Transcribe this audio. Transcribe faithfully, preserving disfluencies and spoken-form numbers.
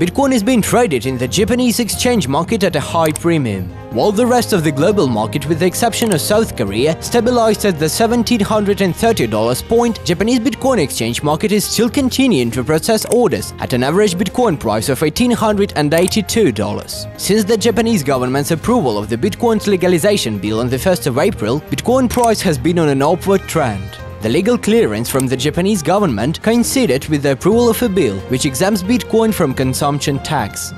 Bitcoin is being traded in the Japanese exchange market at a high premium, while the rest of the global market, with the exception of South Korea, stabilized at the one thousand seven hundred thirty dollars point. Japanese Bitcoin exchange market is still continuing to process orders at an average Bitcoin price of one thousand eight hundred eighty-two dollars. Since the Japanese government's approval of the Bitcoin's legalization bill on the first of April, Bitcoin price has been on an upward trend. The legal clearance from the Japanese government coincided with the approval of a bill which exempts Bitcoin from consumption tax.